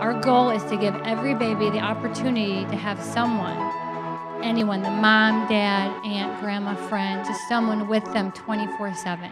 Our goal is to give every baby the opportunity to have someone, anyone, the mom, dad, aunt, grandma, friend, just someone with them 24/7.